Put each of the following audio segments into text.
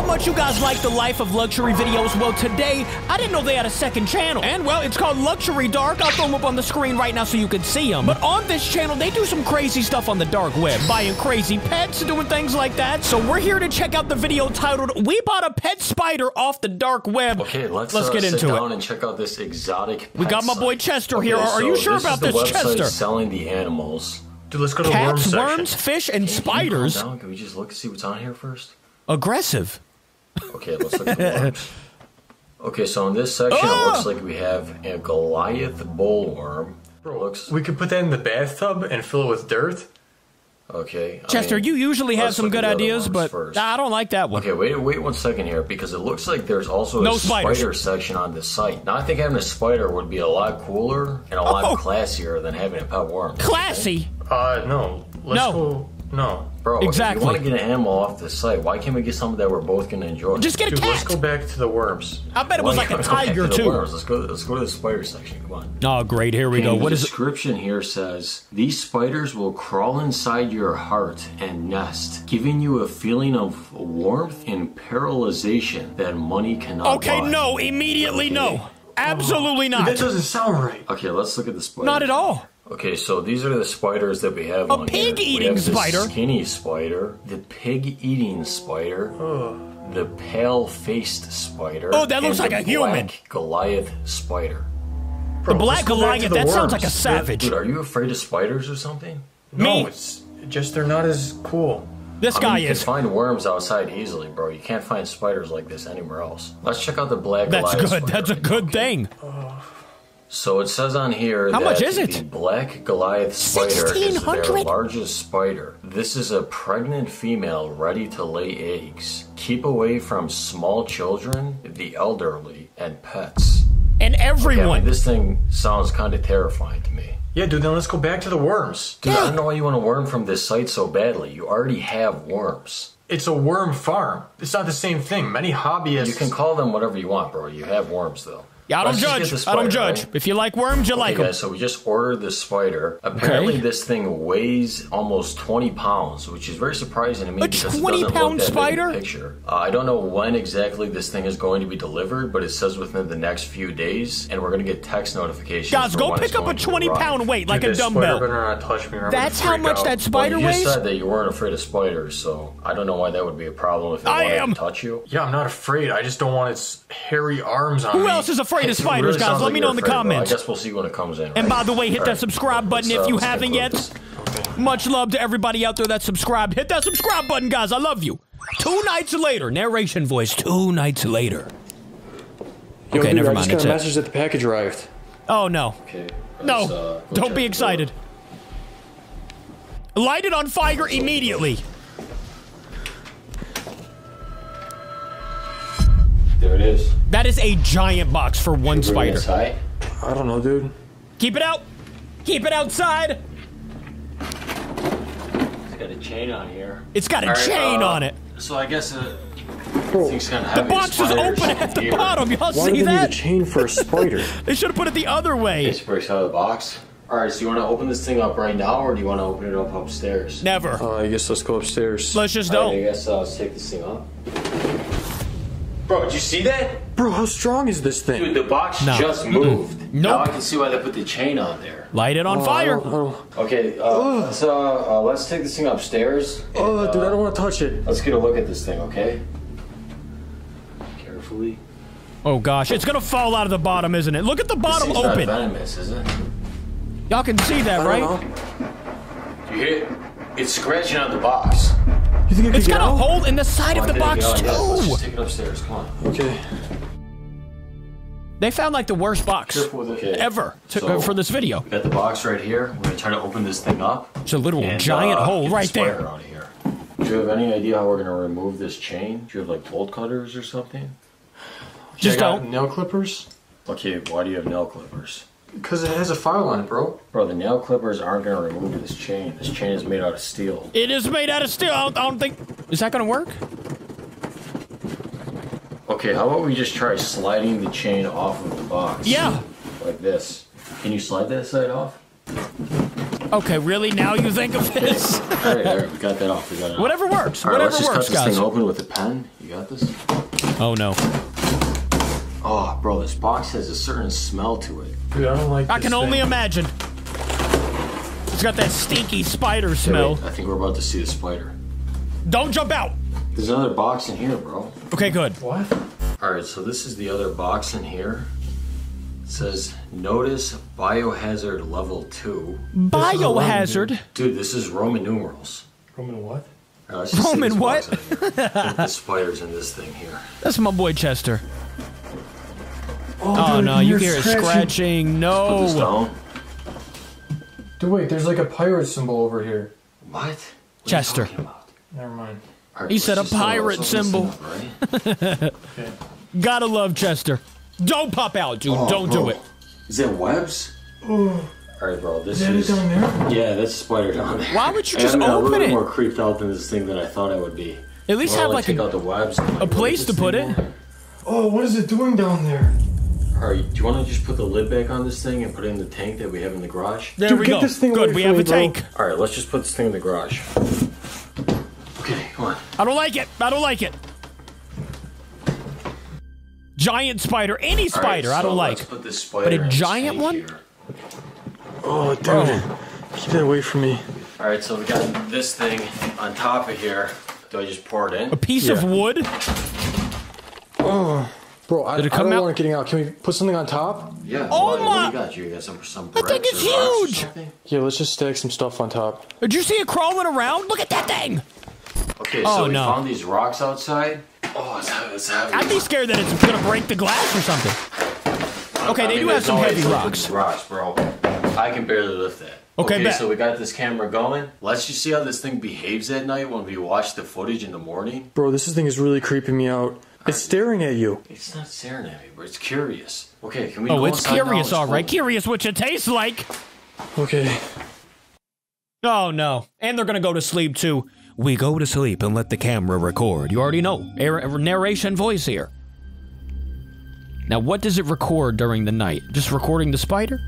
how much you guys like the Life of Luxury videos. Well, today, I didn't know they had a second channel. And, well, it's called Luxury Dark. I'll throw them up on the screen right now so you can see them. But on this channel, they do some crazy stuff on the dark web. Buying crazy pets, doing things like that. So we're here to check out the video titled, We Bought a Pet Spider Off the Dark Web. Okay, let's get into it and check out this exotic. We got my boy Chester here. Are you sure about this, Chester? Selling the animals. Dude, let's go to cats, worms, fish, and spiders. Can we just look and see what's on here first? Aggressive. Okay, let's look at the worms. Okay, so in this section, it looks like we have a Goliath bollworm. We could put that in the bathtub and fill it with dirt. Okay. Chester, I mean, you usually have some good ideas, but nah, I don't like that one. Okay, wait 1 second here, because it looks like there's also a spider section on this site. Now, I think having a spider would be a lot cooler and a lot classier than having a pet worm. Classy? No. No. Bro, exactly. If you want to get an animal off this site, why can't we get something that we're both going to enjoy? Just get a cat. Let's go back to the worms. I bet it was like a tiger, too. Let's go to the spider section. Come on. Oh, great. Here we go. What is the description here says, these spiders will crawl inside your heart and nest, giving you a feeling of warmth and paralyzation that money cannot buy. Okay, no. Immediately no. Absolutely not. That doesn't sound right. Okay, let's look at the spider. Not at all. Okay, so these are the spiders that we have. A pig-eating spider. The skinny spider. The pig-eating spider. The pale-faced spider. Oh, that looks like a human. The black Goliath spider. Bro, the black Goliath, that sounds like a savage. Dude, are you afraid of spiders or something? No, it's just they're not as cool. I mean, you can find worms outside easily, bro. You can't find spiders like this anywhere else. Let's check out the black Goliath spider. That's a good thing. So it says on here the black Goliath spider is their largest spider. This is a pregnant female ready to lay eggs. Keep away from small children, the elderly, and pets. And everyone. Okay, I mean, this thing sounds kind of terrifying to me. Yeah, dude, then let's go back to the worms. Dude, I don't know why you want a worm from this site so badly. You already have worms. It's a worm farm. It's not the same thing. Many hobbyists... You can call them whatever you want, bro. You have worms, though. Yeah, I don't judge. Right? If you like worms, you like them. So we just ordered this spider. Apparently, this thing weighs almost 20 pounds, which is very surprising to me. A 20-pound spider? I don't know when exactly this thing is going to be delivered, but it says within the next few days, and we're going to get text notifications. Guys, go pick up a 20-pound weight like a dumbbell. That's how much that spider weighs? You just said that you weren't afraid of spiders, so I don't know why that would be a problem if it wanted to touch you. Yeah, I'm not afraid. I just don't want its hairy arms on me. Who else is afraid? Afraid of spiders, guys. Let me know in the comments. I guess we'll see when it comes in. Right? And by the way, hit that subscribe button if you haven't yet. Much love to everybody out there that's subscribed. Hit that subscribe button, guys. I love you. 2 nights later. Narration voice. 2 nights later. Yo, okay, dude, never mind. I just got a message that the package arrived. Oh, no. Okay, no. Don't be excited. Light it on fire immediately. There it is. That is a giant box for one spider. I don't know, dude. Keep it out. Keep it outside. It's got a chain on here. It's got a chain on it. So I guess thing's gonna have the box is open at the bottom. Y'all see that? Why do they need a chain for a spider? They should have put it the other way. It breaks out of the box. All right, so you want to open this thing up right now, or do you want to open it up upstairs? Never. I guess let's go upstairs. Let's just don't. Right, I guess let's take this thing up. Bro, did you see that? Bro, how strong is this thing? Dude, the box just moved. Now I can see why they put the chain on there. Light it on fire. Okay, so let's take this thing upstairs. Dude, I don't want to touch it. Let's get a look at this thing, okay? Carefully. Oh, gosh. It's going to fall out of the bottom, isn't it? Look at the bottom open. This thing's not venomous, is it? Y'all can see that, right? You hear it? It's scratching on the box. You think it's got a hole in the side of the box, too. Let's just take it upstairs. Come on. Okay. They found, like, the worst box ever for this video. We got the box right here. We're going to try to open this thing up. It's a little giant hole right there. Out of here. Do you have any idea how we're going to remove this chain? Do you have, like, bolt cutters or something? Just don't. Nail clippers? Okay, why do you have nail clippers? Because it has a file on it, bro. Bro, the nail clippers aren't going to remove this chain. This chain is made out of steel. It is made out of steel. I don't think... Is that going to work? Okay, how about we just try sliding the chain off of the box? Yeah. Like this. Can you slide that side off? Okay, really? Now you think of this? All right, we got that off. Whatever works. All right, whatever works, guys. Let's just cut this thing open with a pen. You got this? Oh, no. Oh, bro, this box has a certain smell to it. Dude, I don't like this. I can only imagine. It's got that stinky spider smell. Wait, I think we're about to see the spider. Don't jump out! There's another box in here, bro. Okay, good. What? All right, so this is the other box in here. It says, notice biohazard level 2. Biohazard? Dude, this is Roman numerals. Roman what? All right, Roman what? The spider's in this thing here. That's my boy Chester. Oh, dude, no, you hear it scratching. No. Let's put this down. Dude, wait, there's like a pirate symbol over here. What? Chester. Never mind. Right, he said a pirate symbol. Right? Okay. Gotta love Chester. Don't pop out, dude. Oh, don't do it. Is that webs? Oh. All right, bro. This is down there? Yeah, that's a spider down there. Why would you just open it? I'm a little more creeped out than this thing that I thought I would be. At least have like take out the webs and, like, a place to put it. Oh, what is it doing down there? All right, do you want to just put the lid back on this thing and put it in the tank that we have in the garage? There we go. Good, we have a tank. All right, let's just put this thing in the garage. Okay, come on. I don't like it. I don't like it. Giant spider. Any spider, I don't like. Let's put this spider in the tank. But a giant one? Oh, dude. Oh. Keep that away from me. All right, so we got this thing on top of here. Do I just pour it in? A piece of wood? Oh. Bro, I don't want it getting out. Can we put something on top? Yeah. Oh my! What do you got? You got some bricks? That thing is huge! Yeah, let's just stack some stuff on top. Did you see it crawling around? Look at that thing! Okay, so we found these rocks outside. Oh, it's heavy. I'd be scared that it's gonna break the glass or something. Okay, they do have some heavy rocks. Rocks, bro. I can barely lift that. Okay, so we got this camera going. Let's just see how this thing behaves at night when we watch the footage in the morning. Bro, this thing is really creeping me out. It's staring at you. It's not staring at me, but it's curious. Okay, can we go inside? It's curious, all right. Curious what you taste like. Okay. Oh, no. And they're gonna go to sleep, too. We go to sleep and let the camera record. You already know. Narration voice here. Now, what does it record during the night? Just recording the spider?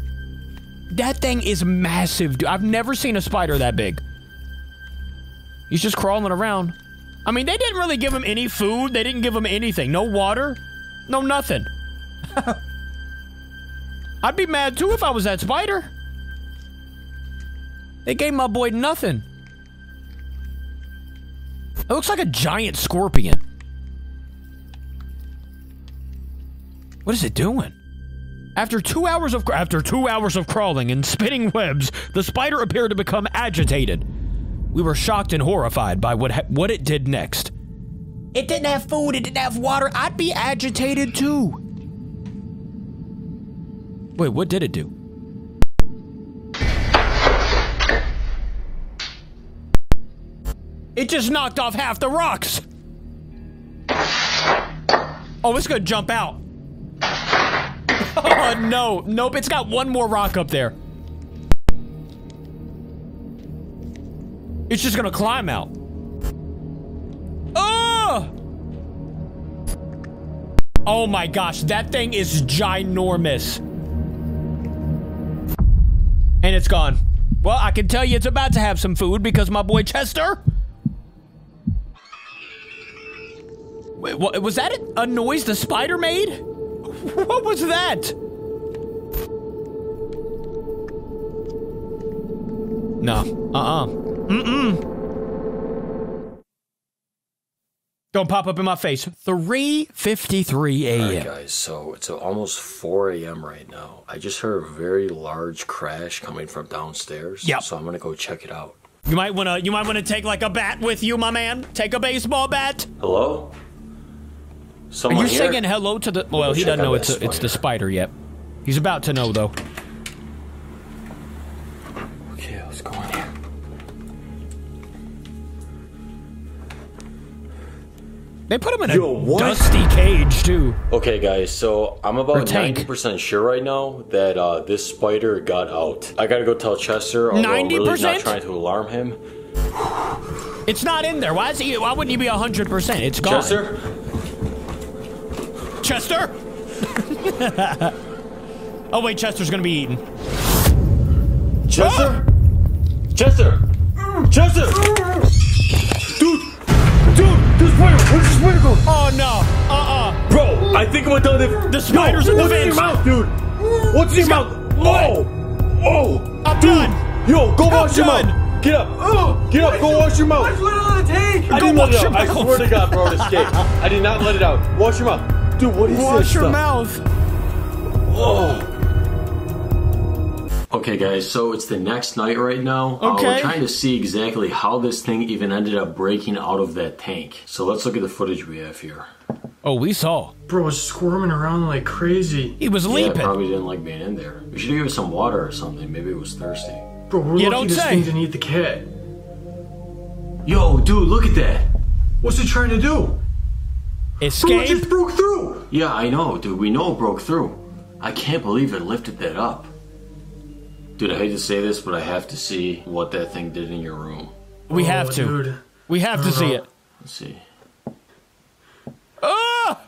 That thing is massive, dude. I've never seen a spider that big. He's just crawling around. I mean, they didn't really give him any food. They didn't give him anything. No water. No nothing. I'd be mad, too, if I was that spider. They gave my boy nothing. It looks like a giant scorpion. What is it doing? After two hours of crawling and spinning webs, the spider appeared to become agitated. We were shocked and horrified by what it did next. It didn't have food, it didn't have water. I'd be agitated too. Wait, what did it do? It just knocked off half the rocks. Oh, it's gonna jump out. Oh, no, nope, it's got one more rock up there. It's just gonna climb out. Oh! Oh my gosh, that thing is ginormous. And it's gone. Well, I can tell you it's about to have some food because my boy Chester. Wait, what, was that a noise the spider made? What was that? No, Don't pop up in my face. 3:53 a.m. All right, guys, so it's almost 4 a.m. right now. I just heard a very large crash coming from downstairs. Yeah. So I'm gonna go check it out. You might wanna take like a bat with you, my man. Take a baseball bat. Hello? Someone here? Are you saying hello to the? Well, he doesn't know it's the spider yet. He's about to know though. Okay, let's go in here. They put him in a dusty cage, too. Okay, guys, so I'm about 90% sure right now that this spider got out. I gotta go tell Chester, although 90%? I'm really not trying to alarm him. It's not in there. Why wouldn't you be 100%? It's gone. Chester? Chester? Oh, wait, Chester's gonna be eaten. Chester? Chester! Chester! Dude, there's a spider! Where's the spider going? Oh no! Bro, I think I'm done if the spider's in the van. What's in your mouth, dude? What's in your mouth? Oh! I'm done! Yo, go wash your mouth! Get up! Get up, go wash your mouth! I didn't let it out. I swear to God, bro, it escaped. I did not let it out. Wash your mouth. Dude, what is this? Wash your mouth! Whoa! Okay guys, so it's the next night right now. Okay. We're trying to see exactly how this thing even ended up breaking out of that tank. So let's look at the footage we have here. Oh, we saw. Bro was squirming around like crazy. He was leaping. Yeah, probably didn't like being in there. We should give it some water or something. Maybe it was thirsty. Bro, we're looking at this thing to eat the cat. Yo, dude, look at that. What's it trying to do? Escape? Bro, it just broke through. Yeah, I know, dude. We know it broke through. I can't believe it lifted that up. Dude, I hate to say this, but I have to see what that thing did in your room. We have to. Dude. We have to see it. Let's see. Ah!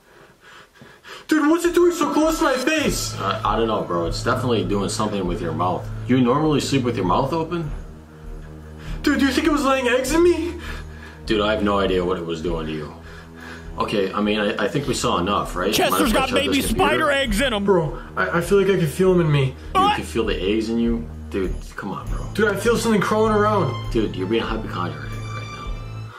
Dude, what's it doing so close to my face? I don't know, bro. It's definitely doing something with your mouth. You normally sleep with your mouth open? Dude, do you think it was laying eggs in me? Dude, I have no idea what it was doing to you. Okay, I mean, I think we saw enough, right? Chester's got baby spider eggs in him. Bro, I feel like I can feel them in me. Dude, you can feel the eggs in you? Dude, come on, bro. Dude, I feel something crawling around. Dude, you're being hypochondriac right now.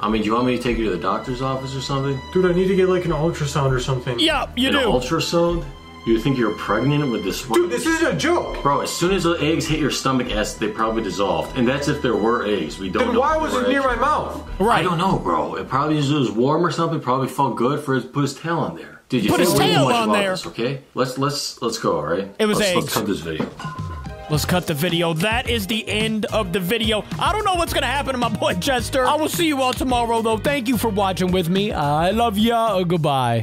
I mean, do you want me to take you to the doctor's office or something? Dude, I need to get, like, an ultrasound or something. Yeah, you do. An ultrasound? You think you're pregnant with this one? Dude, this isn't a joke! Bro, as soon as the eggs hit your stomach acid, they probably dissolved. And that's if there were eggs. We don't know. Then why was it near my mouth? Right. I don't know, bro. It probably just was warm or something. Probably felt good for it to put his tail on there. Dude, you put his tail on there. This, okay? Let's go, alright? It was eggs. Let's cut this video. Let's cut the video. That is the end of the video. I don't know what's going to happen to my boy Chester. I will see you all tomorrow, though. Thank you for watching with me. I love ya. Goodbye.